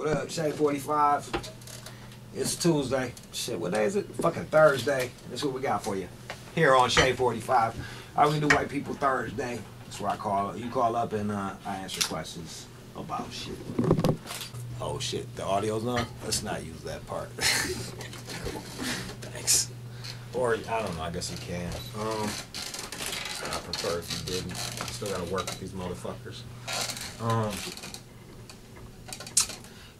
What up, Shade 45? It's Tuesday. Shit, what day is it? Fucking Thursday. That's what we got for you here on Shade 45. I only do white people Thursday. That's where I call. You call up and I answer questions about shit. Oh shit, the audio's on? Let's not use that part. Thanks. Or, I don't know, I guess you can. I prefer if you didn't. I still gotta work with these motherfuckers.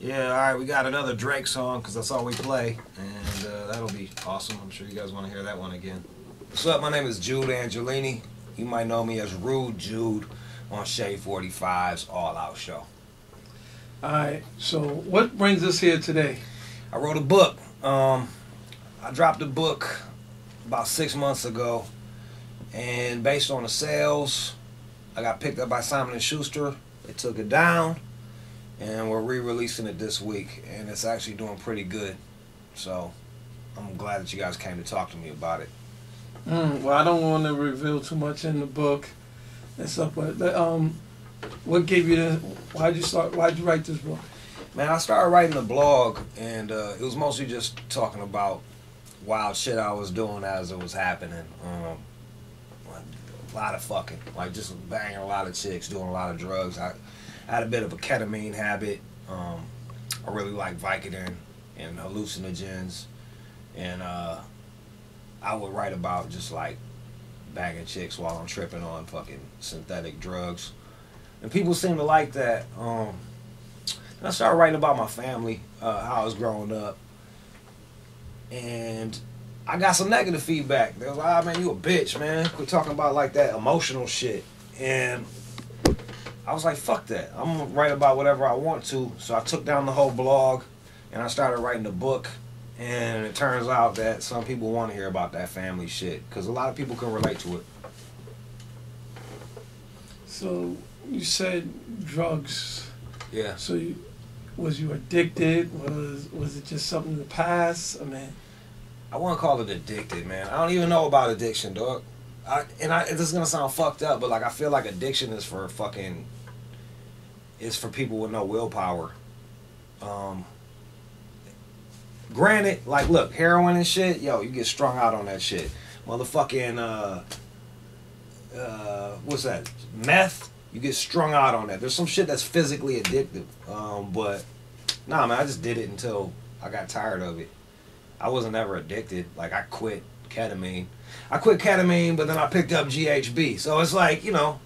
Yeah, alright, we got another Drake song, because that's all we play. And that'll be awesome. I'm sure you guys want to hear that one again. What's up, my name is Jude Angelini. You might know me as Rude Jude on Shade 45's All Out Show. Alright, so what brings us here today? I wrote a book. I dropped a book about 6 months ago, and based on the sales, I got picked up by Simon & Schuster. They took it down, and we're re-releasing it this week, and it's actually doing pretty good. So I'm glad that you guys came to talk to me about it. Well, I don't want to reveal too much in the book and stuff, but what gave you the? Why'd you write this book? Man, I started writing the blog, and it was mostly just talking about wild shit I was doing as it was happening. A lot of fucking, like just banging a lot of chicks, doing a lot of drugs. I had a bit of a ketamine habit. I really like Vicodin and hallucinogens, and I would write about just like banging chicks while I'm tripping on fucking synthetic drugs. And people seem to like that. I started writing about my family, how I was growing up. And I got some negative feedback. They was like, ah, man, you a bitch, man. Quit talking about like that emotional shit. And I was like, fuck that. I'm going to write about whatever I want to. So I took down the whole blog, and I started writing the book. And it turns out that some people want to hear about that family shit, because a lot of people can relate to it. So you said drugs. Yeah. So was you addicted? Was it just something in the past? I mean, I wouldn't call it addicted, man. I don't even know about addiction, dog. This is gonna sound fucked up, but like I feel like addiction is for fucking. It's for people with no willpower. Granted, like look, heroin and shit, yo, you get strung out on that shit. Motherfucking what's that? Meth. You get strung out on that. There's some shit that's physically addictive. But, nah, man, I just did it until I got tired of it. I wasn't ever addicted. Like, I quit ketamine. I quit ketamine, but then I picked up GHB. So it's like, you know,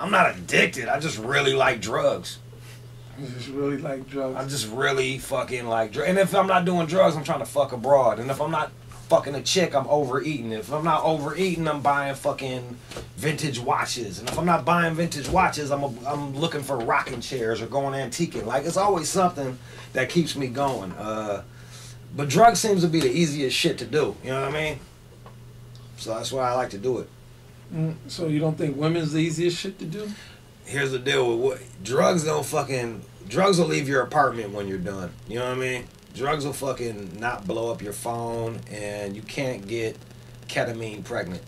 I'm not addicted. I just really like drugs. You just really like drugs? I just really fucking like drugs. And if I'm not doing drugs, I'm trying to fuck abroad. And if I'm not fucking a chick, I'm overeating. If I'm not overeating, I'm buying fucking vintage watches. And if I'm not buying vintage watches, I'm looking for rocking chairs or going antiquing. Like, it's always something that keeps me going. But drugs seems to be the easiest shit to do. You know what I mean? So that's why I like to do it. So you don't think women's the easiest shit to do? Here's the deal with what drugs don't fucking. Drugs will leave your apartment when you're done. You know what I mean? Drugs will fucking not blow up your phone, and you can't get ketamine pregnant,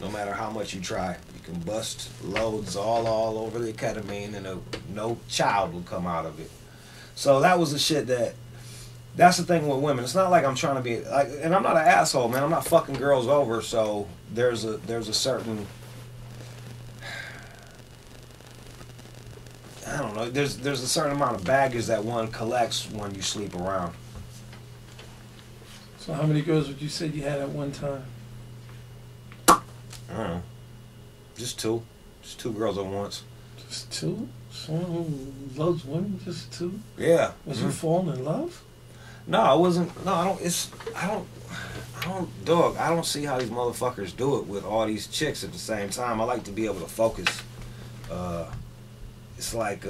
no matter how much you try. You can bust loads all over the ketamine, and no child will come out of it. So that was the shit that's the thing with women. It's not like I'm trying to be, like, and I'm not an asshole, man. I'm not fucking girls over, so there's a certain, I don't know, there's a certain amount of baggage that one collects when you sleep around. So how many girls would you say you had at one time? I don't know. Just two. Just two girls at once. Just two? Someone who loves women, just two? Yeah. Was you falling in love? No, I wasn't. No, dog, I don't see how these motherfuckers do it with all these chicks at the same time. I like to be able to focus. It's like,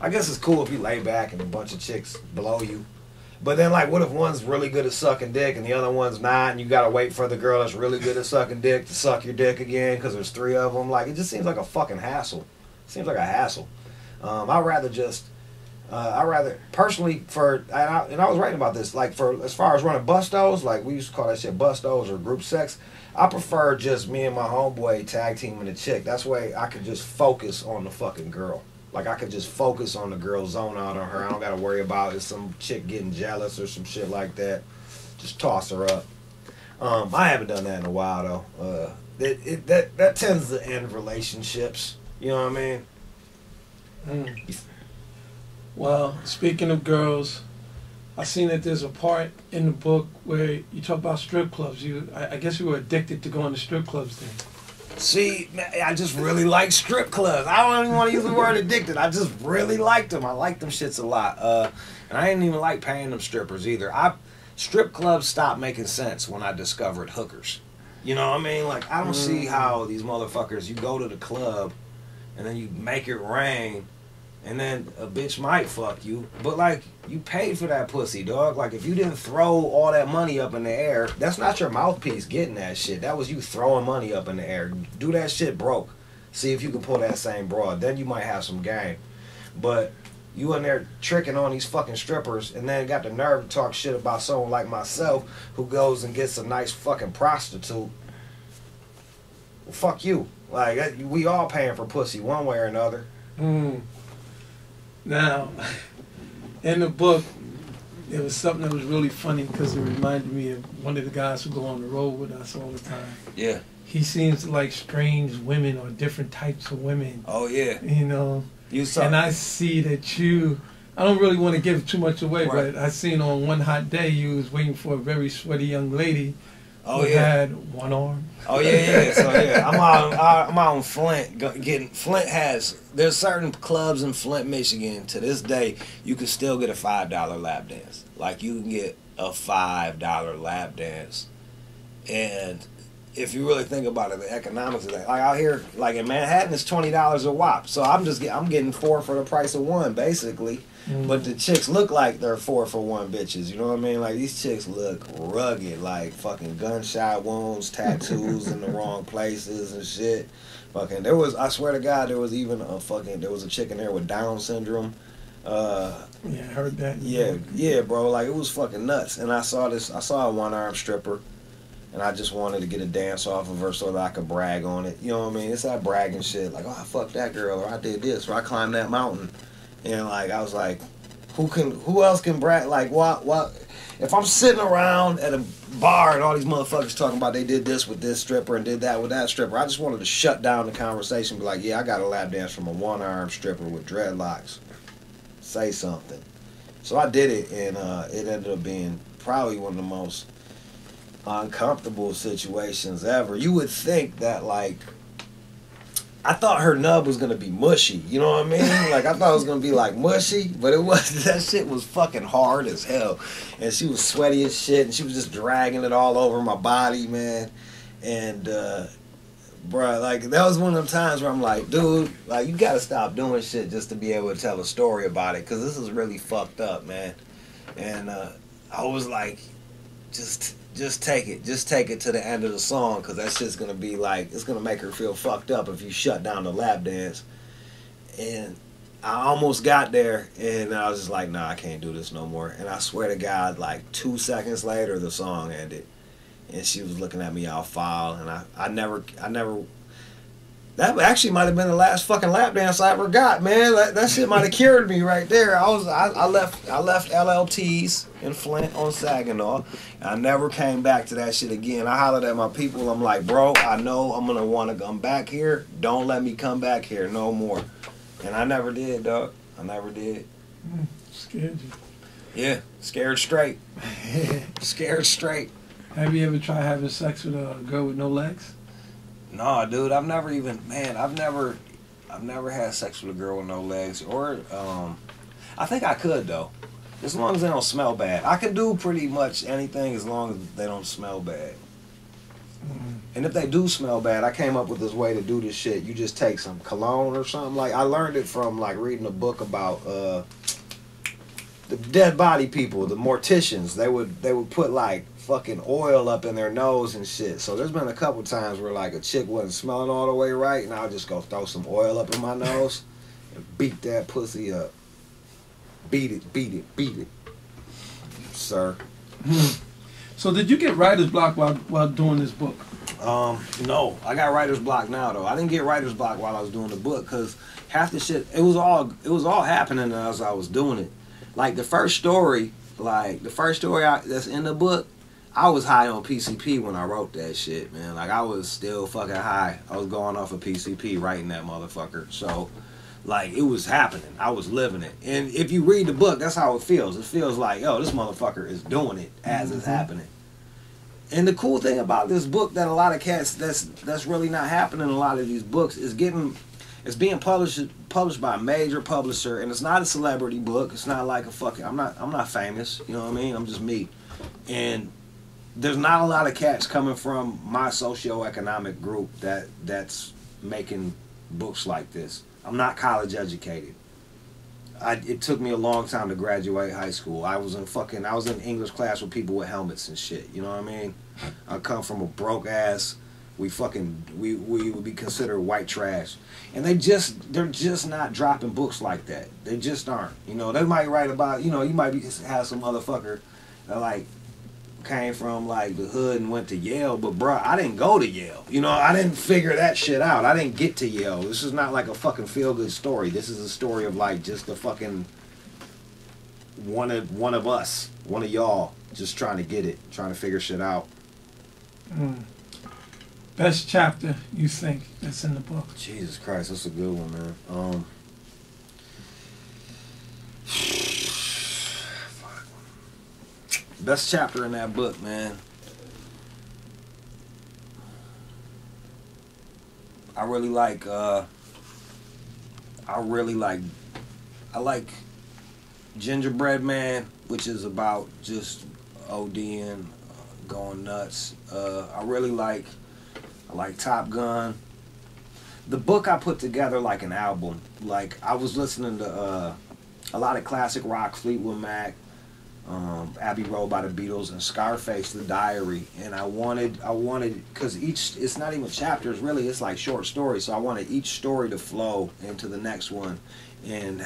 I guess it's cool if you lay back and a bunch of chicks blow you. But then, like, what if one's really good at sucking dick and the other one's not, and you got to wait for the girl that's really good at sucking dick to suck your dick again because there's three of them? Like, it just seems like a fucking hassle. It seems like a hassle. I was writing about this, like, for as far as running bustos, like, we used to call that shit bustos or group sex. I prefer just me and my homeboy tag teaming a chick. That's way I can just focus on the fucking girl. Like, I could just focus on the girl, zone out on her. I don't got to worry about is some chick getting jealous or some shit like that. Just toss her up. I haven't done that in a while, though. That tends to end relationships. You know what I mean? Mm. Well, speaking of girls, I seen that there's a part in the book where you talk about strip clubs. I guess you were addicted to going to strip clubs then. See, I just really like strip clubs. I don't even want to use the word addicted. I just really liked them. I like them shits a lot. And I didn't even like paying them strippers either. Strip clubs stopped making sense when I discovered hookers. You know what I mean? Like, I don't see how these motherfuckers, you go to the club and then you make it rain and then a bitch might fuck you. But, like, you paid for that pussy, dog. Like, if you didn't throw all that money up in the air, that's not your mouthpiece getting that shit. That was you throwing money up in the air. Do that shit broke. See if you can pull that same broad. Then you might have some game. But you in there tricking on these fucking strippers and then got the nerve to talk shit about someone like myself who goes and gets a nice fucking prostitute. Well, fuck you. Like, we all paying for pussy one way or another. Mm. Now, in the book, there was something that was really funny because it reminded me of one of the guys who go on the road with us all the time. Yeah. He seems to like strange women or different types of women. Oh, yeah. You know? And I see that I don't really want to give too much away, right. But I seen on one hot day you was waiting for a very sweaty young lady who had one arm. Oh, yeah, yeah. So, yeah, I'm out in Flint. Flint there's certain clubs in Flint, Michigan. To this day, you can still get a $5 lap dance. Like, you can get a $5 lap dance. And if you really think about it, the economics of that. Like out here, like in Manhattan, it's $20 a wop. So I'm getting four for the price of one, basically. Mm. But the chicks look like they're 4-for-1 bitches. You know what I mean? Like, these chicks look rugged, like fucking gunshot wounds, tattoos in the wrong places and shit. Fucking, I swear to God, there was a chick in there with Down syndrome. Yeah, I heard that. Yeah, yeah, bro. Like, it was fucking nuts. And I saw a one-armed stripper. And I just wanted to get a dance off of her so that I could brag on it. You know what I mean? It's that bragging shit. Like, oh, I fucked that girl, or I did this, or I climbed that mountain. And, like, I was like, who else can brag? Like, what? If I'm sitting around at a bar and all these motherfuckers talking about they did this with this stripper and did that with that stripper, I just wanted to shut down the conversation and be like, yeah, I got a lap dance from a one-armed stripper with dreadlocks. Say something. So I did it, and it ended up being probably one of the most uncomfortable situations ever. You would think that, like, I thought her nub was gonna be mushy, you know what I mean? Like, I thought it was gonna be like mushy, but it wasn't. That shit was fucking hard as hell, and she was sweaty as shit, and she was just dragging it all over my body, man. And bruh, like, that was one of them times where I'm like, dude, like, you gotta stop doing shit just to be able to tell a story about it, cause this is really fucked up, man. And I was like, just take it. Just take it to the end of the song, because that shit's going to be like, it's going to make her feel fucked up if you shut down the lap dance. And I almost got there, and I was just like, nah, I can't do this no more. And I swear to God, like 2 seconds later, the song ended. And she was looking at me all foul, and I never, that actually might have been the last fucking lap dance I ever got, man. That shit might have cured me right there. I left LLT's in Flint on Saginaw. I never came back to that shit again. I hollered at my people. I'm like, bro, I know I'm gonna want to come back here. Don't let me come back here no more. And I never did, dog. I never did. Scared you? Yeah, scared straight. Scared straight. Have you ever tried having sex with a girl with no legs? No, dude, I've never had sex with a girl with no legs, or, I think I could, though, as long as they don't smell bad. I can do pretty much anything as long as they don't smell bad. Mm-hmm. And if they do smell bad, I came up with this way to do this shit. You just take some cologne or something. Like, I learned it from, like, reading a book about, the dead body people, the morticians. They would put, like, fucking oil up in their nose and shit. So there's been a couple times where, like, a chick wasn't smelling all the way right, and I'll just go throw some oil up in my nose and beat that pussy up. Beat it, beat it, beat it, sir. So did you get writer's block while doing this book? No, I got writer's block now though. I didn't get writer's block while I was doing the book because half the shit, it was all happening as I was doing it. Like the first story, that's in the book, I was high on PCP when I wrote that shit, man. Like I was still fucking high. I was going off of PCP writing that motherfucker. So like it was happening. I was living it. And if you read the book, that's how it feels. It feels like, yo, this motherfucker is doing it as it's happening. And the cool thing about this book that a lot of cats, that's really not happening in a lot of these books, is it's being published by a major publisher, and it's not a celebrity book. It's not like a fucking, I'm not famous, you know what I mean? I'm just me. And there's not a lot of cats coming from my socioeconomic group that's making books like this. I'm not college educated. It took me a long time to graduate high school. I was in English class with people with helmets and shit. You know what I mean? I come from a broke ass. We would be considered white trash. And they're just not dropping books like that. They just aren't. You know, they might write about, you know, you might have some motherfucker that like came from like the hood and went to Yale, but bruh, I didn't go to Yale. You know, I didn't figure that shit out. I didn't get to Yale. This is not like a fucking feel-good story. This is a story of like just a fucking one of us, one of y'all, just trying to get it, trying to figure shit out. Mm. Best chapter you think that's in the book? Jesus Christ, that's a good one, man. Best chapter in that book, man. I like Gingerbread Man, which is about just ODing, going nuts. I like Top Gun. The book I put together like an album. Like I was listening to a lot of classic rock, Fleetwood Mac, Abbey Road by the Beatles, and Scarface, The Diary. And I wanted, because each, it's not even chapters really, it's like short stories. So I wanted each story to flow into the next one, and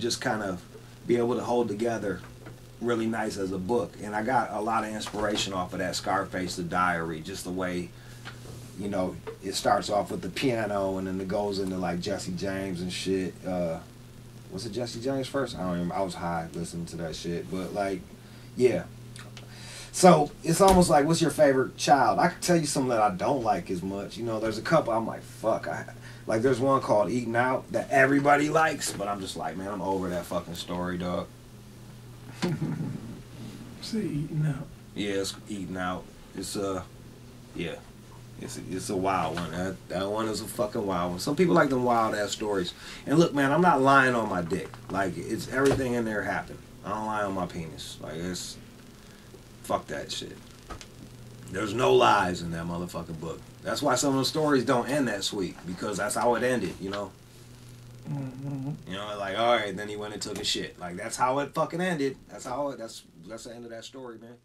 just kind of be able to hold together really nice as a book. And I got a lot of inspiration off of that Scarface, The Diary, just the way, you know, it starts off with the piano and then it goes into like Jesse James and shit. Was it Jesse James first? I don't remember. I was high listening to that shit. But like, yeah. So it's almost like, what's your favorite child? I can tell you something that I don't like as much. You know, there's a couple I'm like, fuck. Like there's one called Eating Out that everybody likes, but I'm just like, man, I'm over that fucking story, dog. See, Eating Out. Yeah, it's Eating Out. It's yeah. It's a wild one. That one is a fucking wild one. Some people like them wild ass stories. And look, man, I'm not lying on my dick. Like, it's everything in there happened. I don't lie on my penis. Like, it's, fuck that shit. There's no lies in that motherfucking book. That's why some of the stories don't end that sweet, because that's how it ended, you know? Mm-hmm. You know, like, all right, then he went and took a shit. Like, that's how it fucking ended. That's the end of that story, man.